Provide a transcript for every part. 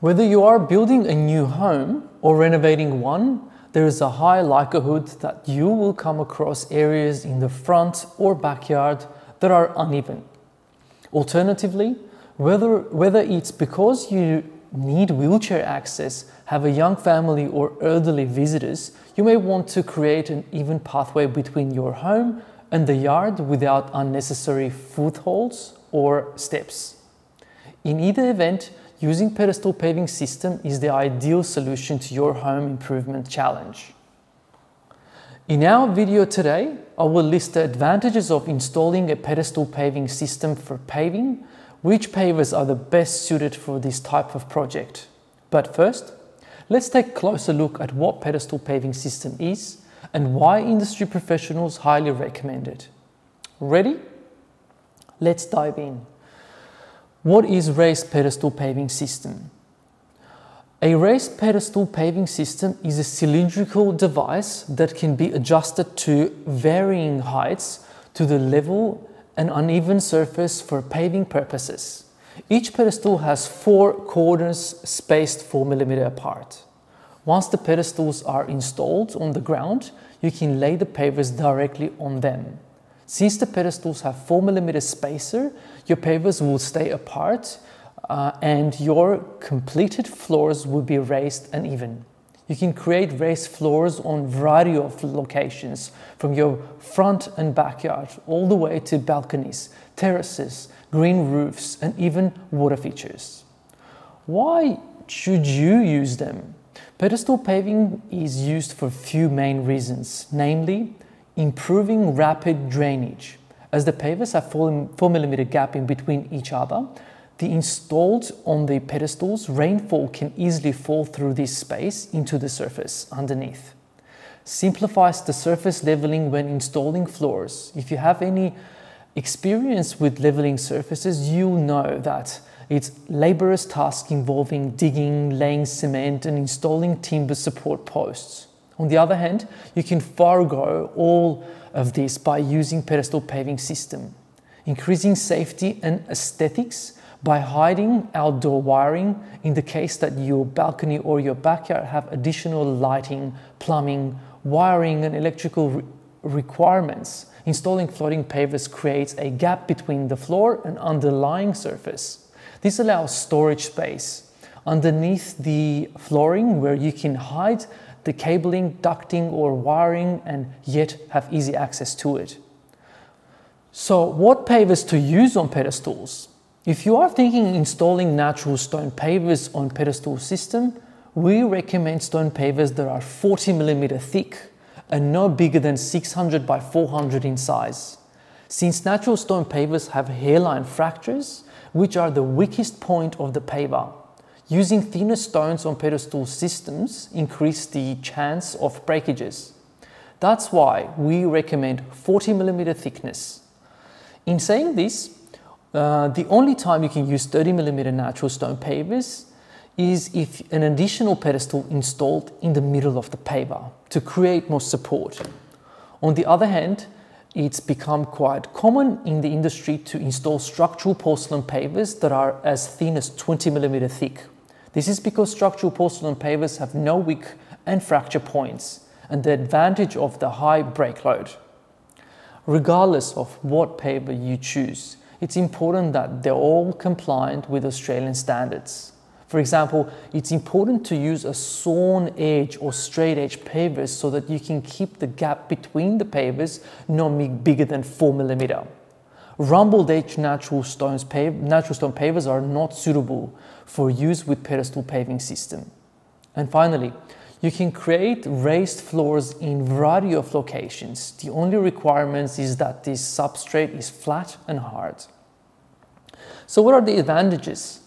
Whether you are building a new home or renovating one, there is a high likelihood that you will come across areas in the front or backyard that are uneven. Alternatively, whether it's because you need wheelchair access, have a young family or elderly visitors, you may want to create an even pathway between your home and the yard without unnecessary footholds or steps. In either event, using pedestal paving system is the ideal solution to your home improvement challenge. In our video today, I will list the advantages of installing a pedestal paving system for paving, which pavers are the best suited for this type of project. But first, let's take a closer look at what pedestal paving system is and why industry professionals highly recommend it. Ready? Let's dive in. What is raised pedestal paving system? A raised pedestal paving system is a cylindrical device that can be adjusted to varying heights to the level and uneven surface for paving purposes. Each pedestal has four corners spaced 4 millimeters apart. Once the pedestals are installed on the ground, you can lay the pavers directly on them. Since the pedestals have 4 millimeter spacer, your pavers will stay apart and your completed floors will be raised and even. You can create raised floors on a variety of locations, from your front and backyard all the way to balconies, terraces, green roofs, and even water features. Why should you use them? Pedestal paving is used for a few main reasons, namely, improving rapid drainage. As the pavers have 4 millimeter gap in between each other, the installed on the pedestals, rainfall can easily fall through this space into the surface underneath. Simplifies the surface leveling when installing floors. If you have any experience with leveling surfaces, you'll know that it's a laborious task involving digging, laying cement, and installing timber support posts. On the other hand, you can forego all of this by using pedestal paving system, increasing safety and aesthetics by hiding outdoor wiring in the case that your balcony or your backyard have additional lighting, plumbing, wiring and electrical requirements. Installing floating pavers creates a gap between the floor and underlying surface. This allows storage space underneath the flooring where you can hide the cabling, ducting or wiring and yet have easy access to it. So what pavers to use on pedestals? If you are thinking installing natural stone pavers on pedestal system, we recommend stone pavers that are 40 millimeters thick and no bigger than 600 by 400 in size. Since natural stone pavers have hairline fractures, which are the weakest point of the paver, using thinner stones on pedestal systems increase the chance of breakages. That's why we recommend 40 millimeter thickness. In saying this, the only time you can use 30 millimeter natural stone pavers is if an additional pedestal installed in the middle of the paver to create more support. On the other hand, it's become quite common in the industry to install structural porcelain pavers that are as thin as 20 millimeters thick. This is because structural porcelain pavers have no wick and fracture points and the advantage of the high brake load. Regardless of what paver you choose, it's important that they're all compliant with Australian standards. For example, it's important to use a sawn edge or straight edge pavers so that you can keep the gap between the pavers not bigger than 4 millimeters. Rumbled edge natural stone pavers are not suitable for use with pedestal paving system. And finally, you can create raised floors in a variety of locations. The only requirement is that this substrate is flat and hard. So what are the advantages?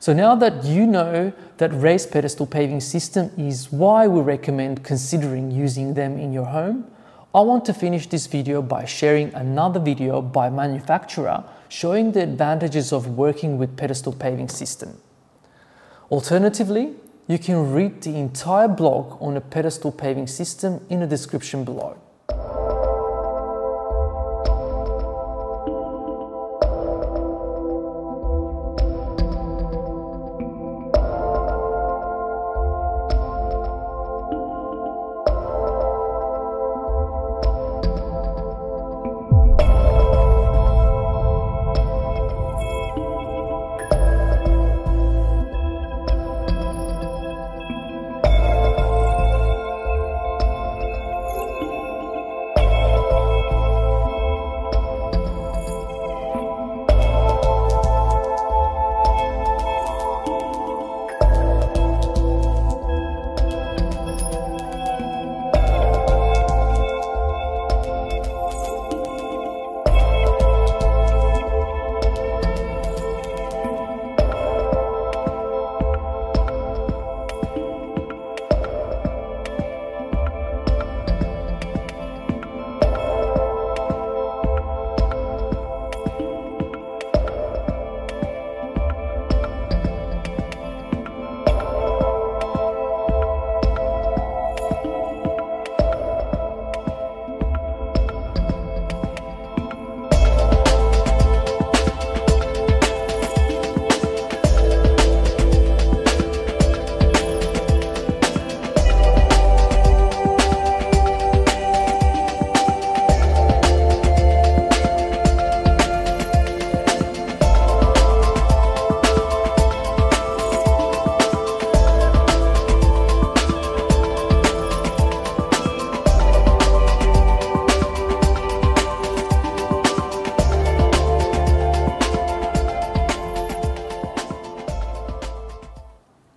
So now that you know that raised pedestal paving system is why we recommend considering using them in your home, I want to finish this video by sharing another video by manufacturer showing the advantages of working with pedestal paving system. Alternatively, you can read the entire blog on a pedestal paving system in the description below.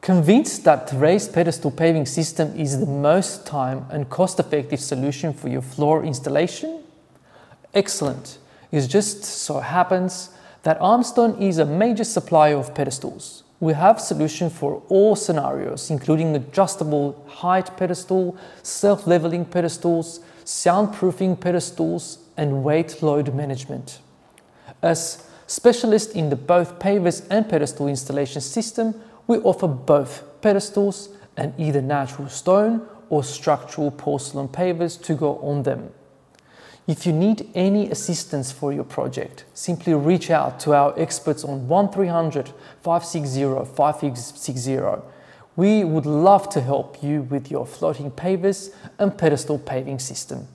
Convinced that raised pedestal paving system is the most time and cost-effective solution for your floor installation? Excellent. It just so happens that Armstone is a major supplier of pedestals. We have solutions for all scenarios, including adjustable height pedestal, self-leveling pedestals, soundproofing pedestals, and weight load management. As specialists in the both pavers and pedestal installation system, we offer both pedestals and either natural stone or structural porcelain pavers to go on them. If you need any assistance for your project, simply reach out to our experts on 1300 560 560. We would love to help you with your floating pavers and pedestal paving system.